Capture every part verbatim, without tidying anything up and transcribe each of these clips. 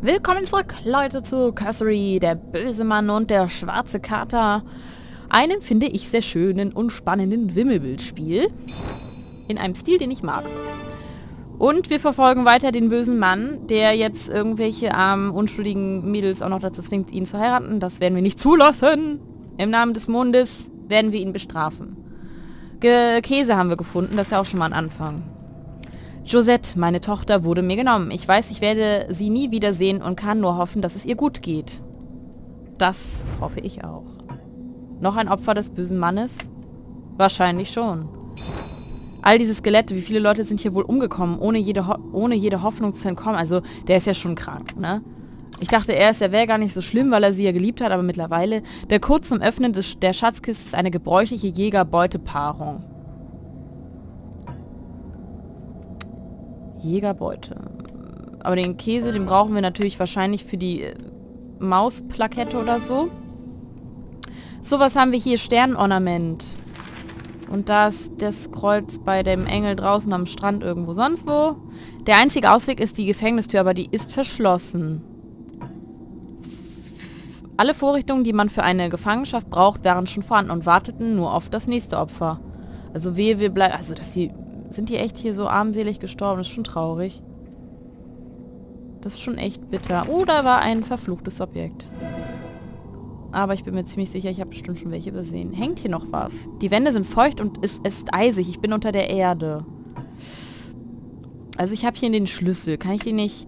Willkommen zurück, Leute, zu Cursery, der böse Mann und der schwarze Kater. Einem, finde ich, sehr schönen und spannenden Wimmelbildspiel. In einem Stil, den ich mag. Und wir verfolgen weiter den bösen Mann, der jetzt irgendwelche armen, unschuldigen Mädels auch noch dazu zwingt, ihn zu heiraten. Das werden wir nicht zulassen. Im Namen des Mondes werden wir ihn bestrafen. Ge- Käse haben wir gefunden, das ist ja auch schon mal ein Anfang. Josette, meine Tochter, wurde mir genommen. Ich weiß, ich werde sie nie wiedersehen und kann nur hoffen, dass es ihr gut geht. Das hoffe ich auch. Noch ein Opfer des bösen Mannes? Wahrscheinlich schon. All diese Skelette, wie viele Leute sind hier wohl umgekommen, ohne jede, Ho- ohne jede Hoffnung zu entkommen. Also, der ist ja schon krank, ne? Ich dachte erst, er wäre gar nicht so schlimm, weil er sie ja geliebt hat, aber mittlerweile... Der Code zum Öffnen des, der Schatzkiste ist eine gebräuchliche Jäger-Beute-Paarung. Jägerbeute. Aber den Käse, den brauchen wir natürlich wahrscheinlich für die äh, Mausplakette oder so. So, was haben wir hier? Sternornament. Und da ist das Kreuz bei dem Engel draußen am Strand irgendwo sonst wo. Der einzige Ausweg ist die Gefängnistür, aber die ist verschlossen. Alle Vorrichtungen, die man für eine Gefangenschaft braucht, waren schon vorhanden und warteten nur auf das nächste Opfer. Also wehe, wir bleiben... Also, dass die... Sind die echt hier so armselig gestorben? Das ist schon traurig. Das ist schon echt bitter. Oh, da war ein verfluchtes Objekt. Aber ich bin mir ziemlich sicher, ich habe bestimmt schon welche übersehen. Hängt hier noch was? Die Wände sind feucht und es ist eisig. Ich bin unter der Erde. Also ich habe hier den Schlüssel. Kann ich den nicht...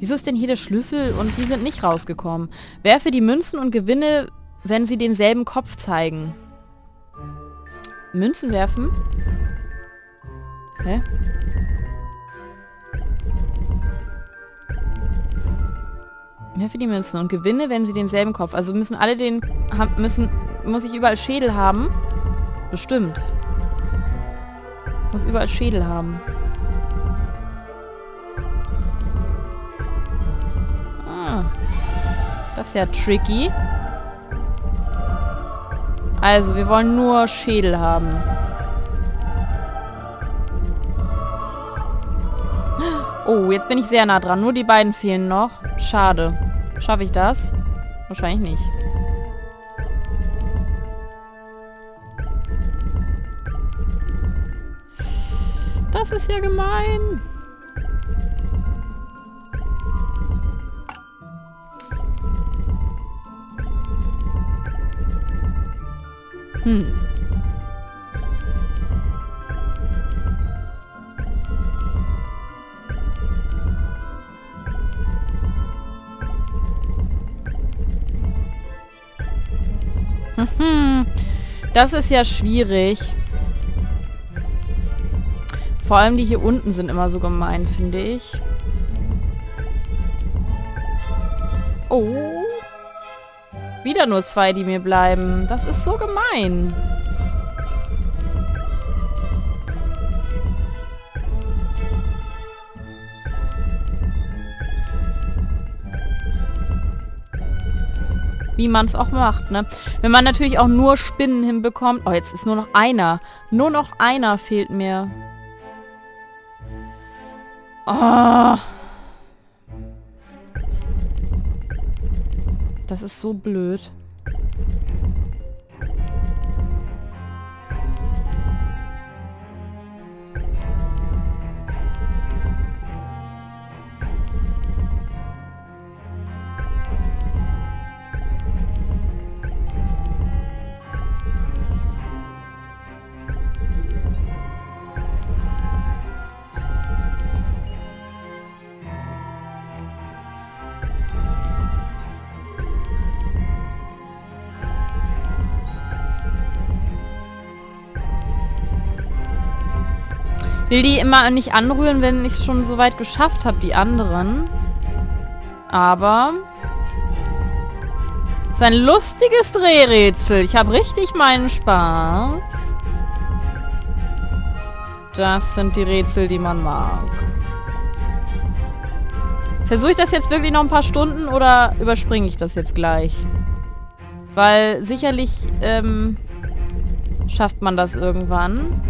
Wieso ist denn hier der Schlüssel und die sind nicht rausgekommen? Werfe die Münzen und gewinne, wenn sie denselben Kopf zeigen. Münzen werfen? Hä? Werfe die Münzen und gewinne, wenn sie denselben Kopf... Also müssen alle den... Haben, müssen, muss ich überall Schädel haben? Bestimmt. Muss überall Schädel haben. Ah. Das ist ja tricky. Also, wir wollen nur Schädel haben. Oh, jetzt bin ich sehr nah dran. Nur die beiden fehlen noch. Schade. Schaffe ich das? Wahrscheinlich nicht. Das ist ja gemein. Hm. Das ist ja schwierig. Vor allem die hier unten sind immer so gemein, finde ich. Oh. Wieder nur zwei, die mir bleiben. Das ist so gemein. Wie man es auch macht, ne? Wenn man natürlich auch nur Spinnen hinbekommt... Oh, jetzt ist nur noch einer. Nur noch einer fehlt mir. Oh. Das ist so blöd. Will die immer nicht anrühren, wenn ich es schon so weit geschafft habe, die anderen. Aber... Das ist ein lustiges Drehrätsel. Ich habe richtig meinen Spaß. Das sind die Rätsel, die man mag. Versuche ich das jetzt wirklich noch ein paar Stunden oder überspringe ich das jetzt gleich? Weil sicherlich ähm, schafft man das irgendwann.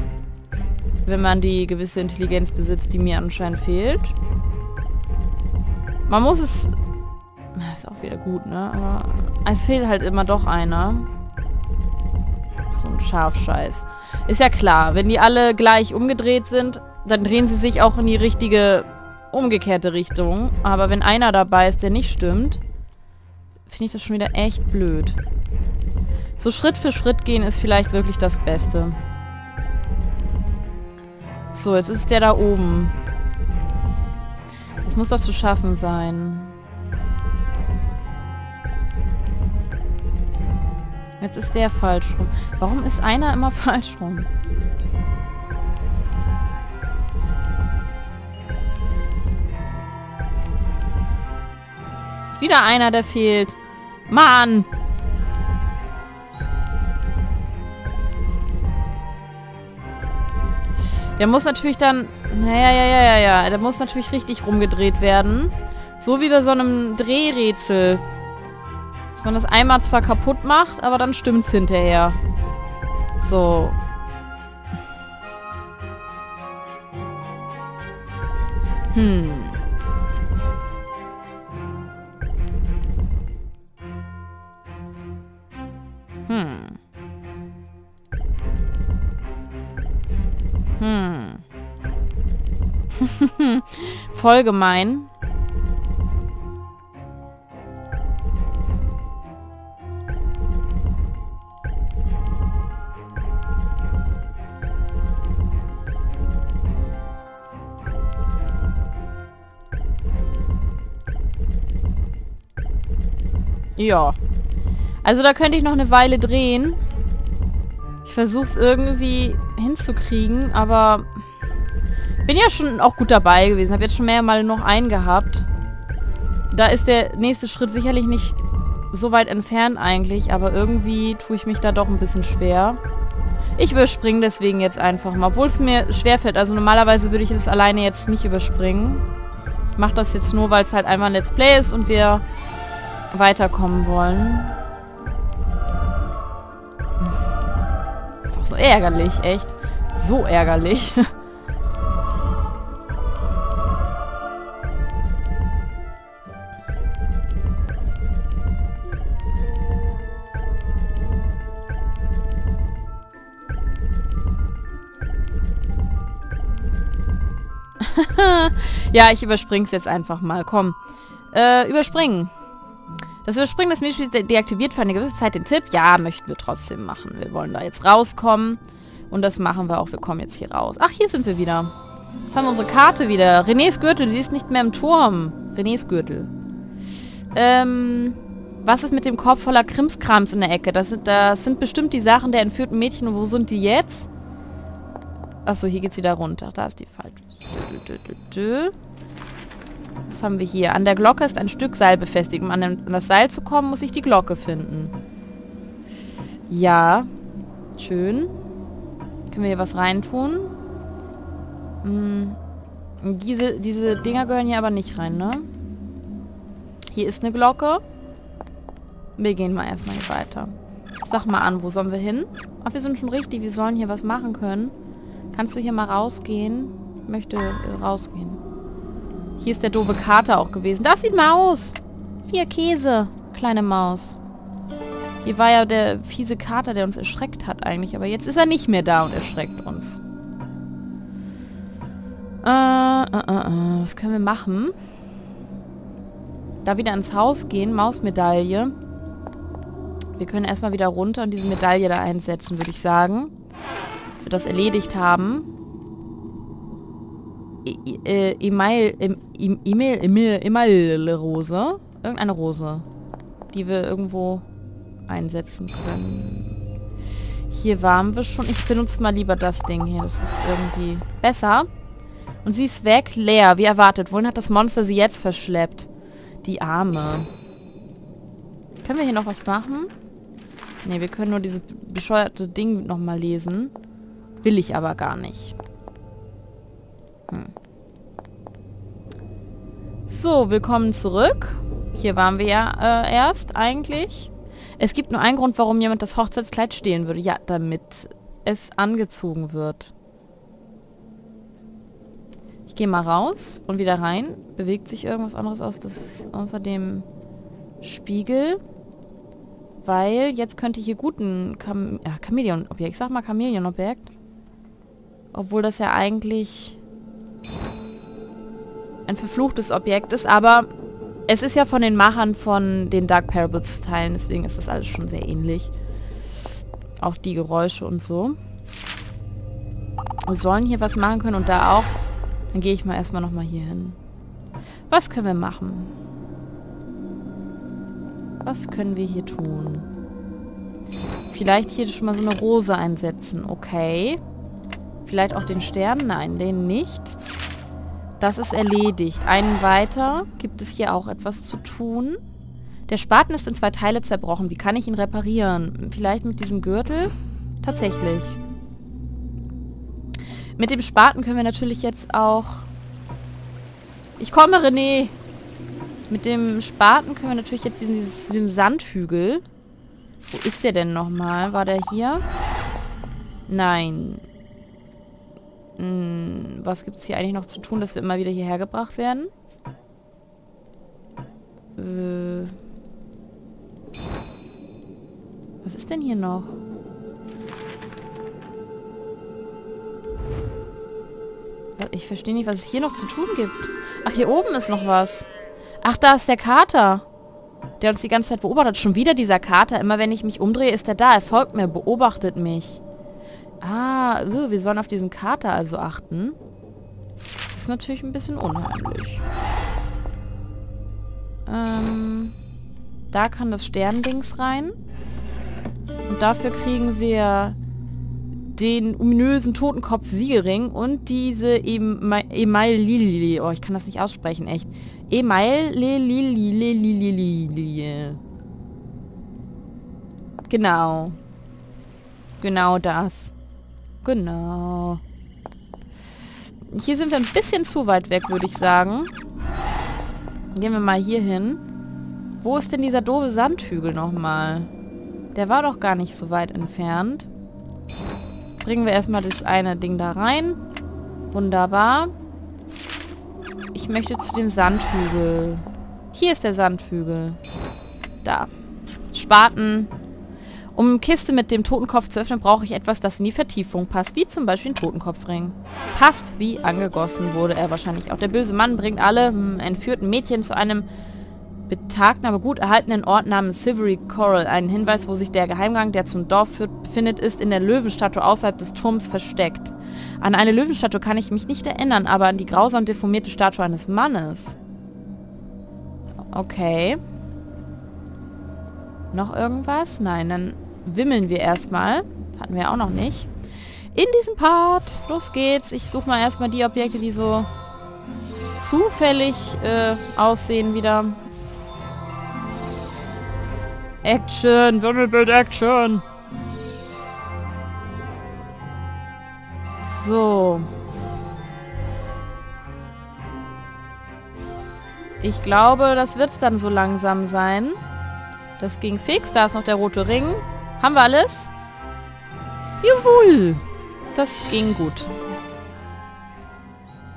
Wenn man die gewisse Intelligenz besitzt, die mir anscheinend fehlt. Man muss es Ist auch wieder gut, ne? Aber es fehlt halt immer doch einer. So ein Scharfscheiß. Ist ja klar, wenn die alle gleich umgedreht sind, dann drehen sie sich auch in die richtige, umgekehrte Richtung. Aber wenn einer dabei ist, der nicht stimmt, finde ich das schon wieder echt blöd. So Schritt für Schritt gehen ist vielleicht wirklich das Beste. So, jetzt ist der da oben. Das muss doch zu schaffen sein. Jetzt ist der falsch rum. Warum ist einer immer falsch rum? Ist wieder einer, der fehlt. Mann! Der muss natürlich dann... Naja, ja, ja, ja, ja. Der muss natürlich richtig rumgedreht werden. So wie bei so einem Drehrätsel. Dass man das einmal zwar kaputt macht, aber dann stimmt's hinterher. So. Hm. Hm. Hm. Voll gemein. Ja. Also da könnte ich noch eine Weile drehen. Ich versuche es irgendwie hinzukriegen, aber bin ja schon auch gut dabei gewesen. Habe jetzt schon mehrmal noch einen gehabt. Da ist der nächste Schritt sicherlich nicht so weit entfernt eigentlich, aber irgendwie tue ich mich da doch ein bisschen schwer. Ich überspringe deswegen jetzt einfach mal, obwohl es mir schwerfällt. Also normalerweise würde ich das alleine jetzt nicht überspringen. Ich mache das jetzt nur, weil es halt einmal ein Let's Play ist und wir weiterkommen wollen. Ist auch so ärgerlich, echt. So ärgerlich. Ja, ich überspring's jetzt einfach mal. Komm. Äh, überspringen. Das Überspringen des Minispiels deaktiviert für eine gewisse Zeit den Tipp. Ja, möchten wir trotzdem machen. Wir wollen da jetzt rauskommen. Und das machen wir auch. Wir kommen jetzt hier raus. Ach, hier sind wir wieder. Jetzt haben wir unsere Karte wieder. Renés Gürtel, sie ist nicht mehr im Turm. Renés Gürtel. Ähm, was ist mit dem Korb voller Krimskrams in der Ecke? Das sind, das sind bestimmt die Sachen der entführten Mädchen. Und wo sind die jetzt? Achso, hier geht's wieder runter. Da ist die falsche. Was haben wir hier? An der Glocke ist ein Stück Seil befestigt. Um an, den, an das Seil zu kommen, muss ich die Glocke finden. Ja. Schön. Können wir hier was reintun? Hm. Diese, diese Dinger gehören hier aber nicht rein, ne? Hier ist eine Glocke. Wir gehen mal erstmal hier weiter. Sag mal an, wo sollen wir hin? Ach, wir sind schon richtig. Wir sollen hier was machen können. Kannst du hier mal rausgehen? Ich möchte rausgehen. Hier ist der doofe Kater auch gewesen. Da ist die Maus. Hier, Käse. Kleine Maus. Hier war ja der fiese Kater, der uns erschreckt hat eigentlich. Aber jetzt ist er nicht mehr da und erschreckt uns. Äh, äh, äh, was können wir machen? Da wieder ins Haus gehen. Mausmedaille. Wir können erstmal wieder runter und diese Medaille da einsetzen, würde ich sagen. Dass wir das erledigt haben. E-Mail, E-Mail, E-Mail, E-Mail-Rose. Irgendeine Rose, die wir irgendwo einsetzen können. Hier waren wir schon. Ich benutze mal lieber das Ding hier. Das ist irgendwie besser. Und sie ist weg, leer, wie erwartet. Wohin hat das Monster sie jetzt verschleppt? Die Arme. Können wir hier noch was machen? Ne, wir können nur dieses bescheuerte Ding nochmal lesen. Will ich aber gar nicht. Hm. So, willkommen zurück. Hier waren wir ja äh, erst eigentlich. Es gibt nur einen Grund, warum jemand das Hochzeitskleid stehlen würde. Ja, damit es angezogen wird. Ich gehe mal raus und wieder rein. Bewegt sich irgendwas anderes aus? Das ist außerdem Spiegel. Weil jetzt könnte hier guten Cham ja, Chamäleon-Objekt. Ich sag mal Chamäleon-Objekt. Obwohl das ja eigentlich ein verfluchtes Objekt ist. Aber es ist ja von den Machern von den Dark Parables Teilen. Deswegen ist das alles schon sehr ähnlich. Auch die Geräusche und so. Wir sollen hier was machen können und da auch. Dann gehe ich mal erstmal nochmal hier hin. Was können wir machen? Was können wir hier tun? Vielleicht hier schon mal so eine Rose einsetzen. Okay. Vielleicht auch den Stern? Nein, den nicht. Das ist erledigt. Einen weiter. Gibt es hier auch etwas zu tun? Der Spaten ist in zwei Teile zerbrochen. Wie kann ich ihn reparieren? Vielleicht mit diesem Gürtel? Tatsächlich. Mit dem Spaten können wir natürlich jetzt auch... Ich komme, René! Mit dem Spaten können wir natürlich jetzt diesen, dieses, diesen Sandhügel... Wo ist der denn nochmal? War der hier? Nein. Hm, was gibt es hier eigentlich noch zu tun, dass wir immer wieder hierher gebracht werden? Äh... Was ist denn hier noch? Ich verstehe nicht, was es hier noch zu tun gibt. Ach, hier oben ist noch was. Ach, da ist der Kater. Der uns die ganze Zeit beobachtet. Schon wieder dieser Kater. Immer wenn ich mich umdrehe, ist er da. Er folgt mir, beobachtet mich. Ah, wir sollen auf diesen Kater also achten. Das ist natürlich ein bisschen unheimlich. Ähm, da kann das Sterndings rein. Und dafür kriegen wir... den ominösen Totenkopf-Siegelring und diese Emailili. Oh, ich kann das nicht aussprechen, echt. Emailili. Genau. Genau das. Genau. Hier sind wir ein bisschen zu weit weg, würde ich sagen. Gehen wir mal hier hin. Wo ist denn dieser doofe Sandhügel nochmal? Der war doch gar nicht so weit entfernt. Bringen wir erstmal das eine Ding da rein. Wunderbar. Ich möchte zu dem Sandhügel. Hier ist der Sandhügel. Da. Spaten. Um eine Kiste mit dem Totenkopf zu öffnen, brauche ich etwas, das in die Vertiefung passt. Wie zum Beispiel ein Totenkopfring. Passt wie angegossen, wurde er wahrscheinlich auch. Der böse Mann bringt alle entführten Mädchen zu einem betagten, aber gut erhaltenen Ort namens Silvery Coral. Ein Hinweis, wo sich der Geheimgang, der zum Dorf führt, befindet, ist in der Löwenstatue außerhalb des Turms versteckt. An eine Löwenstatue kann ich mich nicht erinnern, aber an die grausam deformierte Statue eines Mannes. Okay. Noch irgendwas? Nein, dann wimmeln wir erstmal. Hatten wir auch noch nicht. In diesem Part. Los geht's. Ich suche mal erstmal die Objekte, die so zufällig äh, aussehen wieder. Action! Wimmelbild Action! So. Ich glaube, das wird's dann so langsam sein. Das ging fix. Da ist noch der rote Ring. Haben wir alles? Jawohl! Das ging gut.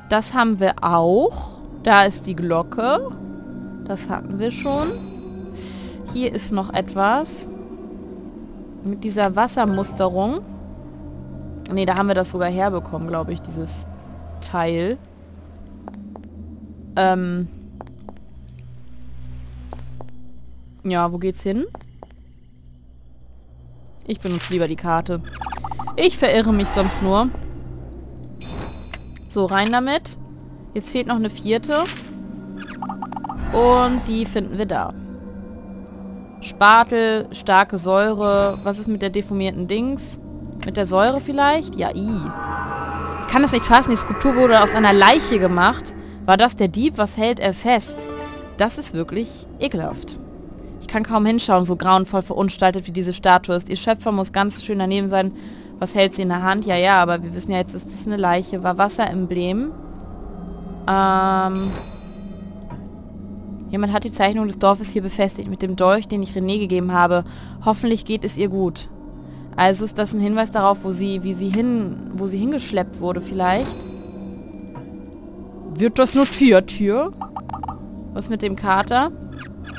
Das haben wir auch. Da ist die Glocke. Das hatten wir schon. Hier ist noch etwas. Mit dieser Wassermusterung. Ne, da haben wir das sogar herbekommen, glaube ich, dieses Teil. Ähm. Ja, wo geht's hin? Ich benutze lieber die Karte. Ich verirre mich sonst nur. So, rein damit. Jetzt fehlt noch eine vierte. Und die finden wir da. Spatel, starke Säure. Was ist mit der deformierten Dings? Mit der Säure vielleicht? Ja, i. Ich kann das nicht fassen. Die Skulptur wurde aus einer Leiche gemacht. War das der Dieb? Was hält er fest? Das ist wirklich ekelhaft. Ich kann kaum hinschauen, so grauenvoll verunstaltet wie diese Statue ist. Ihr Schöpfer muss ganz schön daneben sein. Was hält sie in der Hand? Ja, ja, aber wir wissen ja jetzt, dass das eine Leiche war. Wasseremblem. Ähm... Jemand hat die Zeichnung des Dorfes hier befestigt mit dem Dolch, den ich René gegeben habe. Hoffentlich geht es ihr gut. Also ist das ein Hinweis darauf, wo sie, wie sie hin, wo sie hingeschleppt wurde vielleicht. Wird das notiert hier? Was mit dem Kater?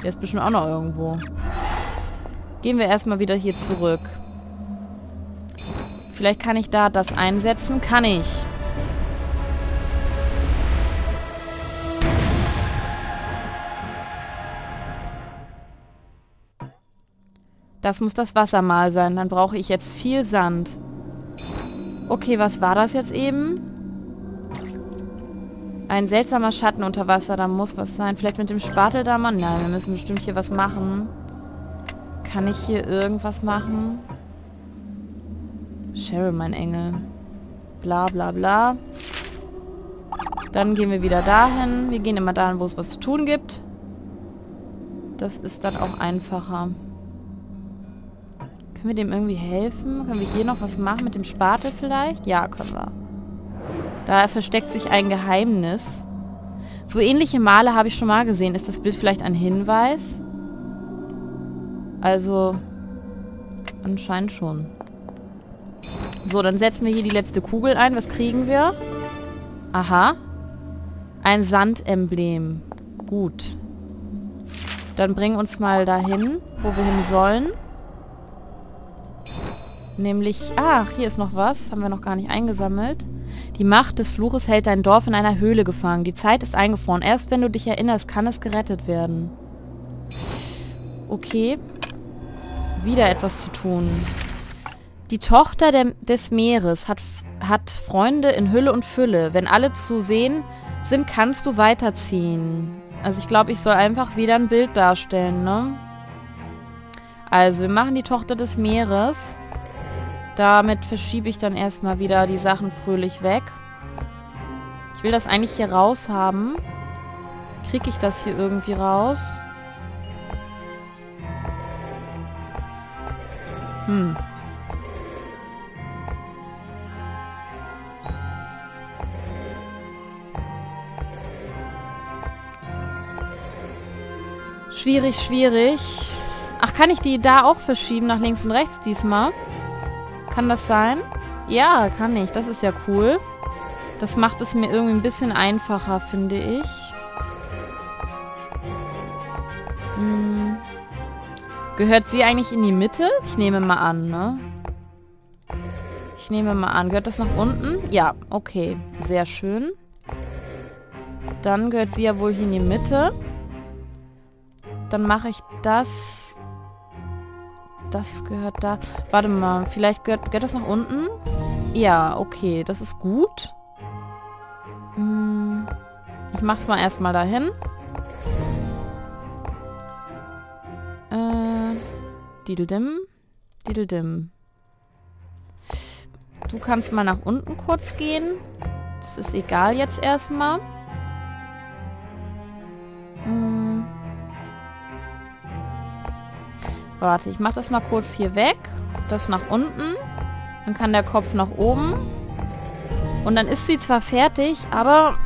Der ist bestimmt auch noch irgendwo. Gehen wir erstmal wieder hier zurück. Vielleicht kann ich da das einsetzen. Kann ich. Das muss das Wassermal sein. Dann brauche ich jetzt viel Sand. Okay, was war das jetzt eben? Ein seltsamer Schatten unter Wasser. Da muss was sein. Vielleicht mit dem Spatel da mal? Nein, wir müssen bestimmt hier was machen. Kann ich hier irgendwas machen? Cheryl, mein Engel. Bla, bla, bla. Dann gehen wir wieder dahin. Wir gehen immer dahin, wo es was zu tun gibt. Das ist dann auch einfacher. Können wir dem irgendwie helfen? Können wir hier noch was machen mit dem Spatel vielleicht? Ja, können wir. Da versteckt sich ein Geheimnis. So ähnliche Male habe ich schon mal gesehen. Ist das Bild vielleicht ein Hinweis? Also, anscheinend schon. So, dann setzen wir hier die letzte Kugel ein. Was kriegen wir? Aha. Ein Sandemblem. Gut. Dann bringen uns mal dahin, wo wir hin sollen. Nämlich, ach, hier ist noch was. Haben wir noch gar nicht eingesammelt. Die Macht des Fluches hält dein Dorf in einer Höhle gefangen. Die Zeit ist eingefroren. Erst wenn du dich erinnerst, kann es gerettet werden. Okay. Wieder etwas zu tun. Die Tochter der, des Meeres hat, hat Freunde in Hülle und Fülle. Wenn alle zu sehen sind, kannst du weiterziehen. Also ich glaube, ich soll einfach wieder ein Bild darstellen, ne? Also, wir machen die Tochter des Meeres. Damit verschiebe ich dann erstmal wieder die Sachen fröhlich weg. Ich will das eigentlich hier raus haben. Kriege ich das hier irgendwie raus? Hm. Schwierig, schwierig. Ach, kann ich die da auch verschieben, nach links und rechts diesmal? Kann das sein? Ja, kann ich. Das ist ja cool. Das macht es mir irgendwie ein bisschen einfacher, finde ich. Hm. Gehört sie eigentlich in die Mitte? Ich nehme mal an, ne? Ich nehme mal an. Gehört das nach unten? Ja, okay. Sehr schön. Dann gehört sie ja wohl hier in die Mitte. Dann mache ich das... Das gehört da... Warte mal, vielleicht gehört, gehört das nach unten? Ja, okay, das ist gut. Hm, ich mach's mal erstmal dahin. Äh, Diddledim. Diddledim. Du kannst mal nach unten kurz gehen. Das ist egal jetzt erstmal. Hm. Warte, ich mache das mal kurz hier weg. Das nach unten. Dann kann der Kopf nach oben. Und dann ist sie zwar fertig, aber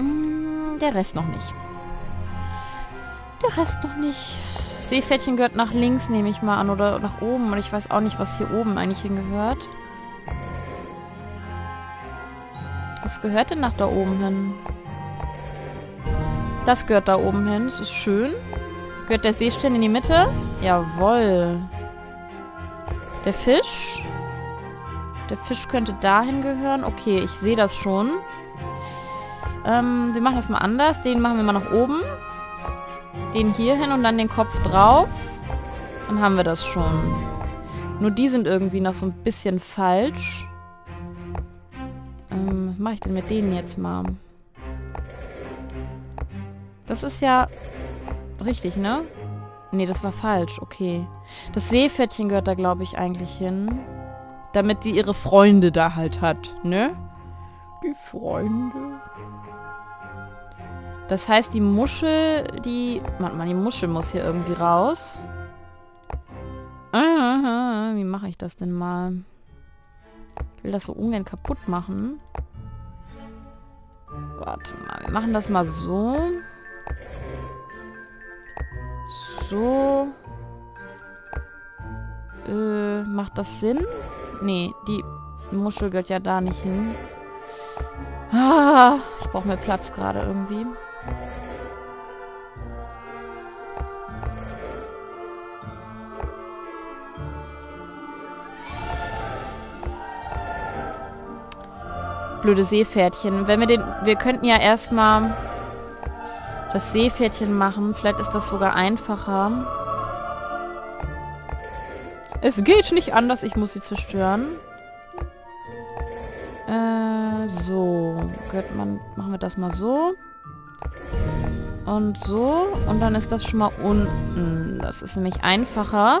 mh, der Rest noch nicht. Der Rest noch nicht. Seepferdchen gehört nach links, nehme ich mal an. Oder nach oben. Und ich weiß auch nicht, was hier oben eigentlich hingehört. Was gehört denn nach da oben hin? Das gehört da oben hin. Das ist schön. Gehört der Seestern in die Mitte? Jawohl. Der Fisch? Der Fisch könnte dahin gehören. Okay, ich sehe das schon. Ähm, wir machen das mal anders. Den machen wir mal nach oben. Den hier hin und dann den Kopf drauf. Dann haben wir das schon. Nur die sind irgendwie noch so ein bisschen falsch. Ähm, was mache ich denn mit denen jetzt mal? Das ist ja... Richtig, ne? Ne, das war falsch. Okay. Das Seepferdchen gehört da, glaube ich, eigentlich hin. Damit die ihre Freunde da halt hat, ne? Die Freunde. Das heißt, die Muschel, die... Warte mal, die Muschel muss hier irgendwie raus. Aha, wie mache ich das denn mal? Ich will das so ungern kaputt machen. Warte mal, wir machen das mal so... So. Äh, macht das Sinn? Nee, die Muschel gehört ja da nicht hin. Ah, ich brauche mehr Platz gerade irgendwie. blöde Seepferdchen. Wenn wir den... Wir könnten ja erstmal das Seepferdchen machen. Vielleicht ist das sogar einfacher. Es geht nicht anders. Ich muss sie zerstören. Äh, so. Man, machen wir das mal so. Und so. Und dann ist das schon mal unten. Das ist nämlich einfacher.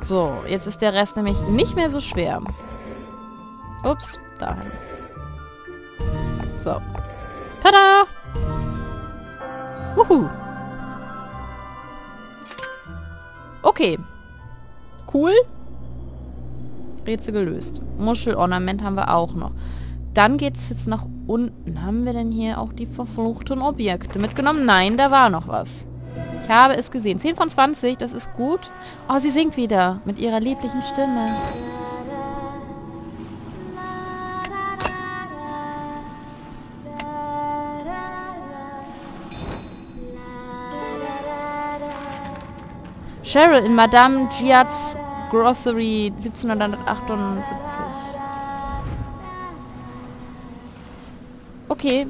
So, jetzt ist der Rest nämlich nicht mehr so schwer. Ups, dahin. So. Tada! Wuhu! Okay. Cool. Rätsel gelöst. Muschelornament haben wir auch noch. Dann geht es jetzt nach unten. Haben wir denn hier auch die verfluchten Objekte mitgenommen? Nein, da war noch was. Ich habe es gesehen. zehn von zwanzig, das ist gut. Oh, sie singt wieder mit ihrer lieblichen Stimme. Cheryl in Madame Girards Cursery siebzehnhundertachtundsiebzig. Okay.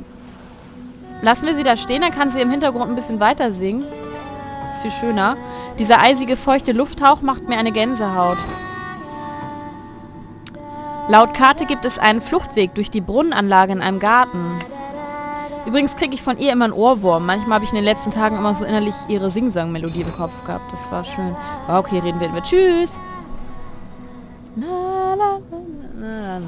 Lassen wir sie da stehen, dann kann sie im Hintergrund ein bisschen weiter singen. Das ist viel schöner. Dieser eisige, feuchte Lufthauch macht mir eine Gänsehaut. Laut Karte gibt es einen Fluchtweg durch die Brunnenanlage in einem Garten. Übrigens kriege ich von ihr immer einen Ohrwurm. Manchmal habe ich in den letzten Tagen immer so innerlich ihre Singsang-Melodie im Kopf gehabt. Das war schön. Wow, okay, reden wir über. Tschüss! Na, na, na, na,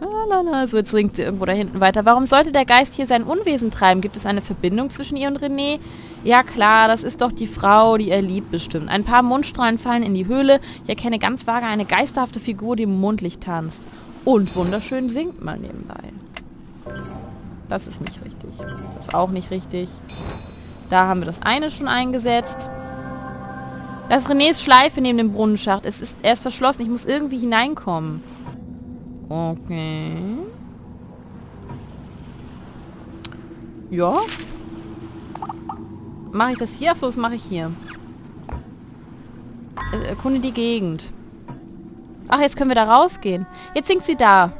na, na, na. So, jetzt singt sie irgendwo da hinten weiter. Warum sollte der Geist hier sein Unwesen treiben? Gibt es eine Verbindung zwischen ihr und René? Ja klar, das ist doch die Frau, die er liebt bestimmt. Ein paar Mundstrahlen fallen in die Höhle. Ich erkenne ganz vage eine geisterhafte Figur, die im Mondlicht tanzt. Und wunderschön singt mal nebenbei. Das ist nicht richtig. Das ist auch nicht richtig. Da haben wir das eine schon eingesetzt. Das ist Renés Schleife neben dem Brunnenschacht. Es ist, er ist verschlossen. Ich muss irgendwie hineinkommen. Okay. Ja. Mache ich das hier? Achso, das mache ich hier. Erkunde die Gegend. Ach, jetzt können wir da rausgehen. Jetzt singt sie da.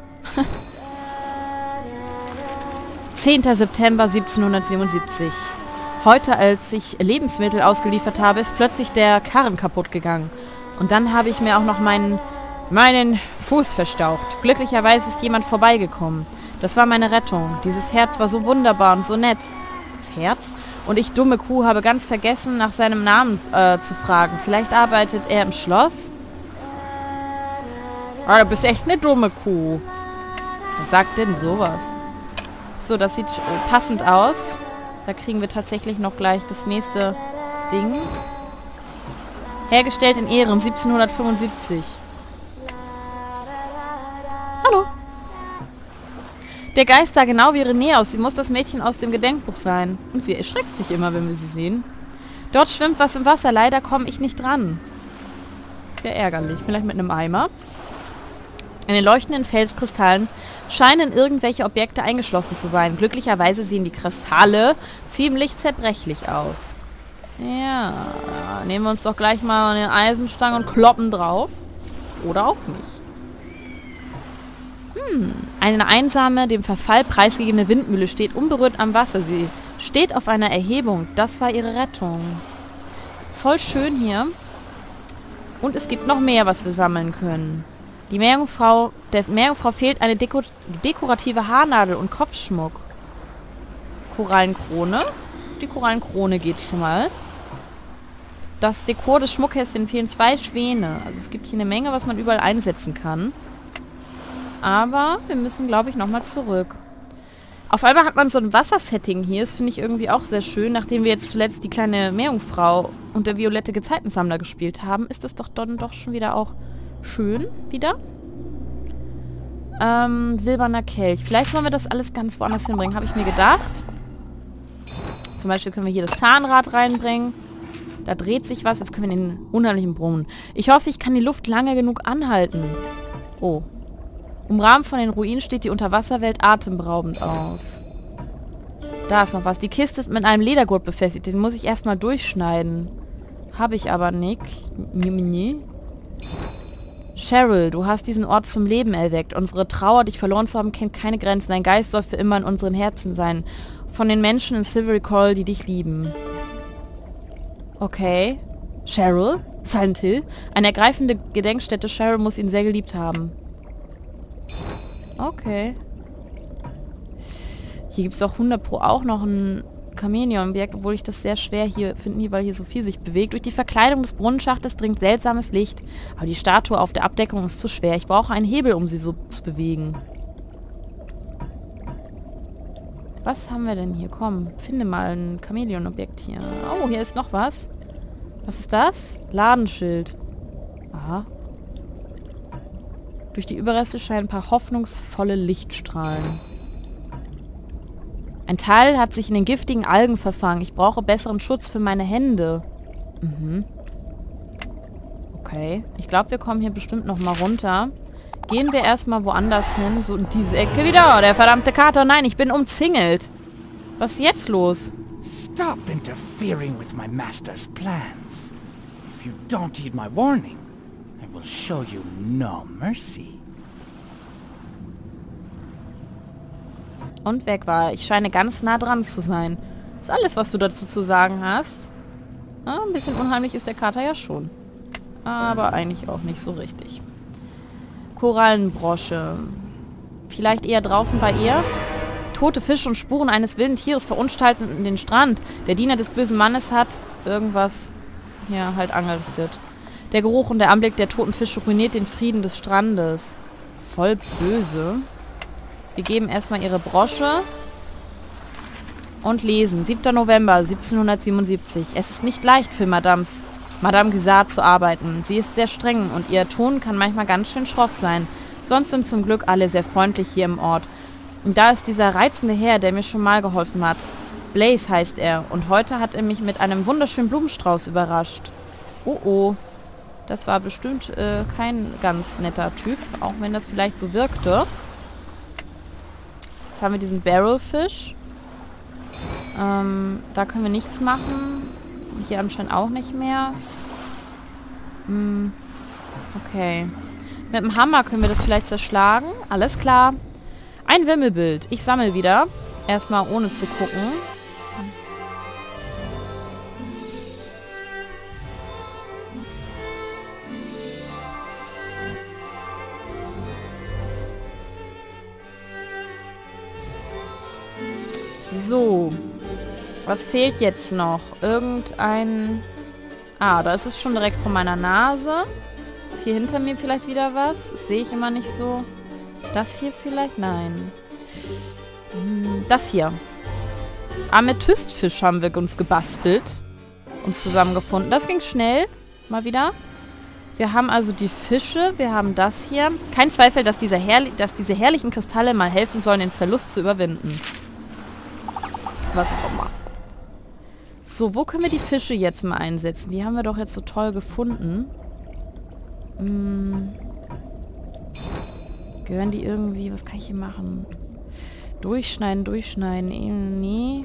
zehnter September siebzehnhundertsiebenundsiebzig. Heute, als ich Lebensmittel ausgeliefert habe, ist plötzlich der Karren kaputt gegangen. Und dann habe ich mir auch noch meinen, meinen Fuß verstaucht. Glücklicherweise ist jemand vorbeigekommen. Das war meine Rettung. Dieses Herz war so wunderbar und so nett. Das Herz? Und ich, dumme Kuh, habe ganz vergessen, nach seinem Namen äh, zu fragen. Vielleicht arbeitet er im Schloss? Ah, du bist echt eine dumme Kuh. Wer sagt denn sowas? So, das sieht passend aus. Da kriegen wir tatsächlich noch gleich das nächste Ding. Hergestellt in Ehren, siebzehnhundertfünfundsiebzig. Hallo. Der Geist sah genau wie René aus. Sie muss das Mädchen aus dem Gedenkbuch sein. Und sie erschreckt sich immer, wenn wir sie sehen. Dort schwimmt was im Wasser. Leider komme ich nicht dran. Ist ja ärgerlich. Vielleicht mit einem Eimer. In den leuchtenden Felskristallen scheinen irgendwelche Objekte eingeschlossen zu sein. Glücklicherweise sehen die Kristalle ziemlich zerbrechlich aus. Ja, nehmen wir uns doch gleich mal eine Eisenstange und kloppen drauf. Oder auch nicht. Hm, eine einsame, dem Verfall preisgegebene Windmühle steht unberührt am Wasser. Sie steht auf einer Erhebung. Das war ihre Rettung. Voll schön hier. Und es gibt noch mehr, was wir sammeln können. Die Meerjungfrau, der Meerjungfrau fehlt eine deko dekorative Haarnadel und Kopfschmuck. Korallenkrone. Die Korallenkrone geht schon mal. Das Dekor des Schmuckkästchen fehlen zwei Schwäne. Also es gibt hier eine Menge, was man überall einsetzen kann. Aber wir müssen, glaube ich, nochmal zurück. Auf einmal hat man so ein Wassersetting hier. Das finde ich irgendwie auch sehr schön. Nachdem wir jetzt zuletzt die kleine Meerjungfrau und der violette Gezeitensammler gespielt haben, ist das doch dann doch schon wieder auch... schön wieder. Ähm, silberner Kelch. Vielleicht sollen wir das alles ganz woanders hinbringen, habe ich mir gedacht. Zum Beispiel können wir hier das Zahnrad reinbringen. Da dreht sich was. Jetzt können wir den unheimlichen Brunnen. Ich hoffe, ich kann die Luft lange genug anhalten. Oh. Umrahmt von den Ruinen steht die Unterwasserwelt atemberaubend aus. Da ist noch was. Die Kiste ist mit einem Ledergurt befestigt. Den muss ich erstmal durchschneiden. Habe ich aber nicht. Nee, nee. Cheryl, du hast diesen Ort zum Leben erweckt. Unsere Trauer, dich verloren zu haben, kennt keine Grenzen. Dein Geist soll für immer in unseren Herzen sein. Von den Menschen in Silvery Coral, die dich lieben. Okay. Cheryl? Silent Hill? Eine ergreifende Gedenkstätte. Cheryl muss ihn sehr geliebt haben. Okay. Hier gibt es auch hundert pro auch noch ein Chamäleon-Objekt, obwohl ich das sehr schwer hier finde, weil hier so viel sich bewegt. Durch die Verkleidung des Brunnenschachtes dringt seltsames Licht, aber die Statue auf der Abdeckung ist zu schwer. Ich brauche einen Hebel, um sie so zu bewegen. Was haben wir denn hier? Komm, finde mal ein Chamäleon-Objekt hier. Oh, hier ist noch was. Was ist das? Ladenschild. Aha. Durch die Überreste scheinen ein paar hoffnungsvolle Lichtstrahlen. Ein Teil hat sich in den giftigen Algen verfangen. Ich brauche besseren Schutz für meine Hände. Mhm. Okay. Ich glaube, wir kommen hier bestimmt nochmal runter. Gehen wir erstmal woanders hin. So in diese Ecke wieder. Der verdammte Kater. Nein, ich bin umzingelt. Was ist jetzt los? Stop interfering with my master's plans. If you don't heed my warning, I will show you no mercy. Und weg war. Ich scheine ganz nah dran zu sein. Das ist alles, was du dazu zu sagen hast. Ah, ein bisschen unheimlich ist der Kater ja schon. Aber eigentlich auch nicht so richtig. Korallenbrosche. Vielleicht eher draußen bei ihr? Tote Fische und Spuren eines wilden Tieres verunstalten den Strand. Der Diener des bösen Mannes hat irgendwas ja halt angerichtet. Der Geruch und der Anblick der toten Fische ruiniert den Frieden des Strandes. Voll böse. Wir geben erstmal ihre Brosche und lesen. siebter November siebzehnhundertsiebenundsiebzig. Es ist nicht leicht für Madames, Madame Girard zu arbeiten. Sie ist sehr streng und ihr Ton kann manchmal ganz schön schroff sein. Sonst sind zum Glück alle sehr freundlich hier im Ort. Und da ist dieser reizende Herr, der mir schon mal geholfen hat. Blaze heißt er und heute hat er mich mit einem wunderschönen Blumenstrauß überrascht. Oh oh, das war bestimmt äh, kein ganz netter Typ, auch wenn das vielleicht so wirkte. Jetzt haben wir diesen Barrelfisch. Ähm, da können wir nichts machen. Hier anscheinend auch nicht mehr. Hm. Okay. Mit dem Hammer können wir das vielleicht zerschlagen. Alles klar. Ein Wimmelbild. Ich sammle wieder. Erstmal ohne zu gucken. So, was fehlt jetzt noch? Irgendein... Ah, da ist es schon direkt vor meiner Nase. Ist hier hinter mir vielleicht wieder was? Das sehe ich immer nicht so. Das hier vielleicht? Nein. Das hier. Amethystfisch haben wir uns gebastelt. Uns zusammengefunden. Das ging schnell. Mal wieder. Wir haben also die Fische. Wir haben das hier. Kein Zweifel, dass, dieser herrli- dass diese herrlichen Kristalle mal helfen sollen, den Verlust zu überwinden. Was auch immer. So, wo können wir die Fische jetzt mal einsetzen? Die haben wir doch jetzt so toll gefunden. Hm. Gehören die irgendwie... Was kann ich hier machen? Durchschneiden, durchschneiden. Äh, nee.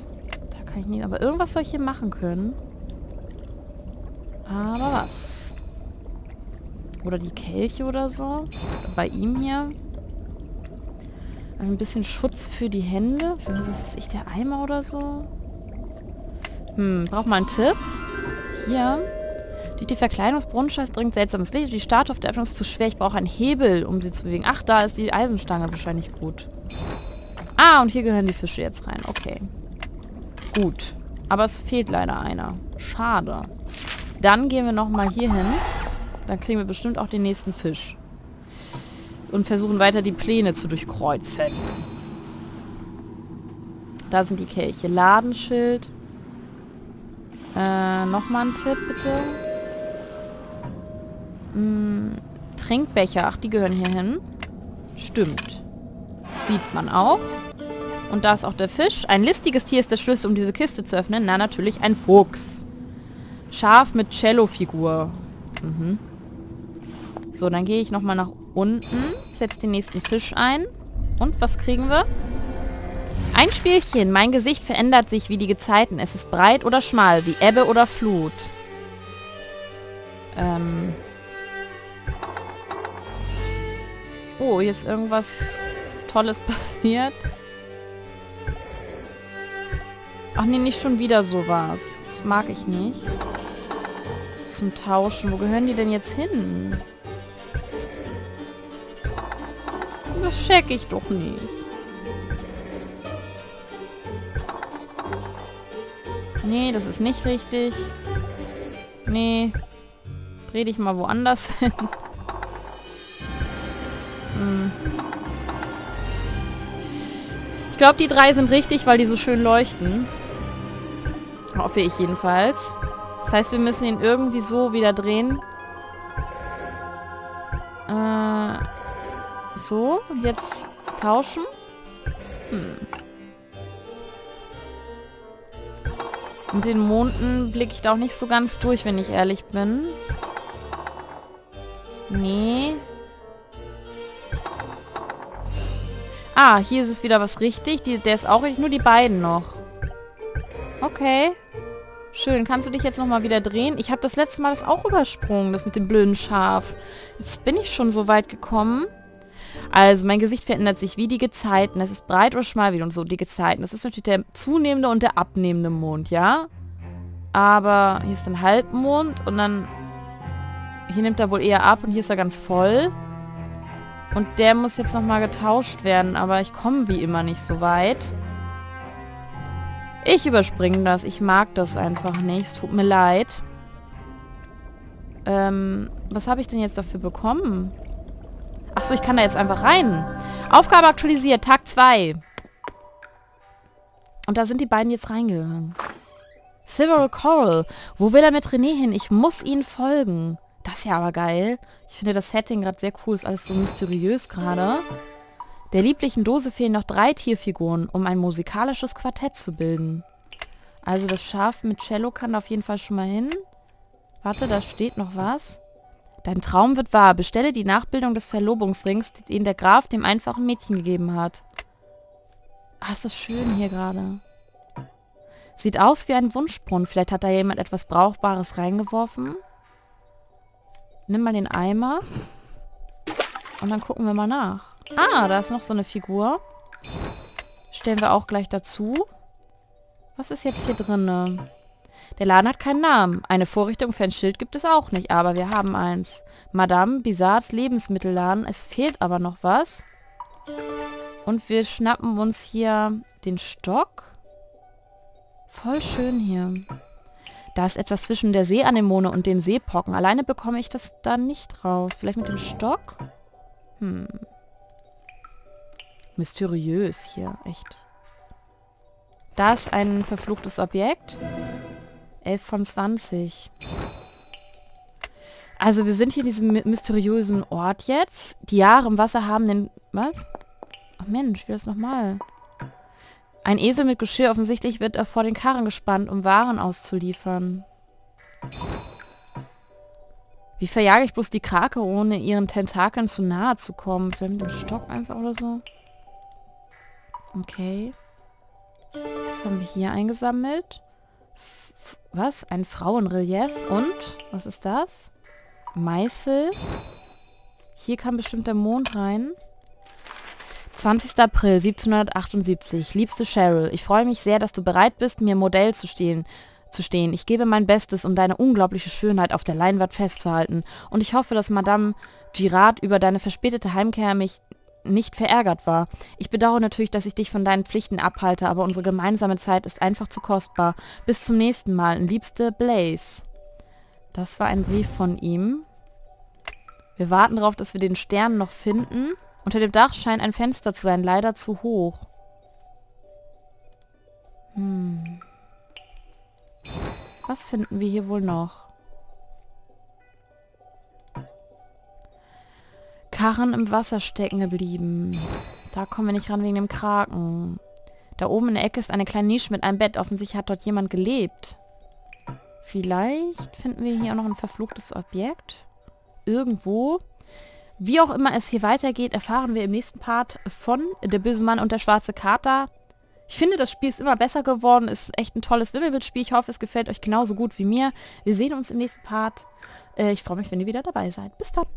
Da kann ich nicht... Aber irgendwas soll ich hier machen können. Aber was? Oder die Kelche oder so. Bei ihm hier. Ein bisschen Schutz für die Hände. Für was weiß ich, der Eimer oder so. Hm, braucht mal einen Tipp. Hier. Durch die Verkleidungsbrunnenschacht dringt seltsames Licht. Die Statue auf der Abdeckung ist zu schwer. Ich brauche einen Hebel, um sie zu bewegen. Ach, da ist die Eisenstange wahrscheinlich gut. Ah, und hier gehören die Fische jetzt rein. Okay. Gut. Aber es fehlt leider einer. Schade. Dann gehen wir nochmal hier hin. Dann kriegen wir bestimmt auch den nächsten Fisch. Und versuchen weiter die Pläne zu durchkreuzen. Da sind die Kelche. Ladenschild. Äh, nochmal ein Tipp, bitte. Hm, Trinkbecher. Ach, die gehören hier hin. Stimmt. Sieht man auch. Und da ist auch der Fisch. Ein listiges Tier ist der Schlüssel, um diese Kiste zu öffnen. Na, natürlich ein Fuchs. Schaf mit Cello-Figur. Mhm. So, dann gehe ich nochmal nach oben. Unten, setzt den nächsten Fisch ein. Und was kriegen wir? Ein Spielchen. Mein Gesicht verändert sich wie die Gezeiten. Es ist breit oder schmal, wie Ebbe oder Flut. Ähm. Oh, hier ist irgendwas Tolles passiert. Ach nee, nicht schon wieder sowas. Das mag ich nicht. Zum Tauschen. Wo gehören die denn jetzt hin? Das check ich doch nicht. Nee, das ist nicht richtig. Nee. Dreh dich mal woanders hin. Hm. Ich glaube, die drei sind richtig, weil die so schön leuchten. Hoffe ich jedenfalls. Das heißt, wir müssen ihn irgendwie so wieder drehen. Äh, so, jetzt tauschen. Hm. Mit den Monden blicke ich da auch nicht so ganz durch, wenn ich ehrlich bin. Nee. Ah, hier ist es wieder was richtig. Die, der ist auch richtig. Nur die beiden noch. Okay. Schön. Kannst du dich jetzt nochmal wieder drehen? Ich habe das letzte Mal das auch übersprungen, das mit dem blöden Schaf. Jetzt bin ich schon so weit gekommen. Also, mein Gesicht verändert sich wie die Gezeiten. Es ist breit oder schmal wie und so, die Gezeiten. Das ist natürlich der zunehmende und der abnehmende Mond, ja? Aber hier ist ein Halbmond und dann... Hier nimmt er wohl eher ab und hier ist er ganz voll. Und der muss jetzt nochmal getauscht werden, aber ich komme wie immer nicht so weit. Ich überspringe das. Ich mag das einfach nicht. Es tut mir leid. Ähm, was habe ich denn jetzt dafür bekommen? Achso, ich kann da jetzt einfach rein. Aufgabe aktualisiert, Tag zwei. Und da sind die beiden jetzt reingegangen. Silvery Coral. Wo will er mit René hin? Ich muss ihnen folgen. Das ist ja aber geil. Ich finde das Setting gerade sehr cool. Ist alles so mysteriös gerade. Der lieblichen Dose fehlen noch drei Tierfiguren, um ein musikalisches Quartett zu bilden. Also das Schaf mit Cello kann da auf jeden Fall schon mal hin. Warte, da steht noch was. Dein Traum wird wahr. Bestelle die Nachbildung des Verlobungsrings, den der Graf dem einfachen Mädchen gegeben hat. Ah, ist das schön hier gerade. Sieht aus wie ein Wunschbrunnen. Vielleicht hat da jemand etwas Brauchbares reingeworfen. Nimm mal den Eimer. Und dann gucken wir mal nach. Ah, da ist noch so eine Figur. Stellen wir auch gleich dazu. Was ist jetzt hier drin? Der Laden hat keinen Namen. Eine Vorrichtung für ein Schild gibt es auch nicht, aber wir haben eins. Madame Bizarres Lebensmittelladen. Es fehlt aber noch was. Und wir schnappen uns hier den Stock. Voll schön hier. Da ist etwas zwischen der Seeanemone und den Seepocken. Alleine bekomme ich das da nicht raus. Vielleicht mit dem Stock? Hm. Mysteriös hier, echt. Da ist ein verfluchtes Objekt. elf von zwanzig. Also wir sind hier in diesem mysteriösen Ort jetzt. Die Jahre im Wasser haben den... Was? Ach Mensch, wie das nochmal? Ein Esel mit Geschirr. Offensichtlich wird er vor den Karren gespannt, um Waren auszuliefern. Wie verjage ich bloß die Krake, ohne ihren Tentakeln zu nahe zu kommen? Vielleicht mit dem Stock einfach oder so? Okay. Was haben wir hier eingesammelt? F- was? Ein Frauenrelief. Und? Was ist das? Meißel. Hier kam bestimmt der Mond rein. zwanzigster April siebzehnhundertachtundsiebzig. Liebste Cheryl, ich freue mich sehr, dass du bereit bist, mir Modell zu stehen. zu stehen. Ich gebe mein Bestes, um deine unglaubliche Schönheit auf der Leinwand festzuhalten. Und ich hoffe, dass Madame Girard über deine verspätete Heimkehr mich nicht verärgert war. Ich bedauere natürlich, dass ich dich von deinen Pflichten abhalte, aber unsere gemeinsame Zeit ist einfach zu kostbar. Bis zum nächsten Mal. Liebste Blaze. Das war ein Brief von ihm. Wir warten darauf, dass wir den Stern noch finden. Unter dem Dach scheint ein Fenster zu sein, leider zu hoch. Hm. Was finden wir hier wohl noch? Karren im Wasser stecken geblieben. Da kommen wir nicht ran wegen dem Kraken. Da oben in der Ecke ist eine kleine Nische mit einem Bett. Offensichtlich hat dort jemand gelebt. Vielleicht finden wir hier auch noch ein verfluchtes Objekt. Irgendwo. Wie auch immer es hier weitergeht, erfahren wir im nächsten Part von Der böse Mann und der schwarze Kater. Ich finde, das Spiel ist immer besser geworden. Ist echt ein tolles Wimmelbildspiel. Ich hoffe, es gefällt euch genauso gut wie mir. Wir sehen uns im nächsten Part. Ich freue mich, wenn ihr wieder dabei seid. Bis dann.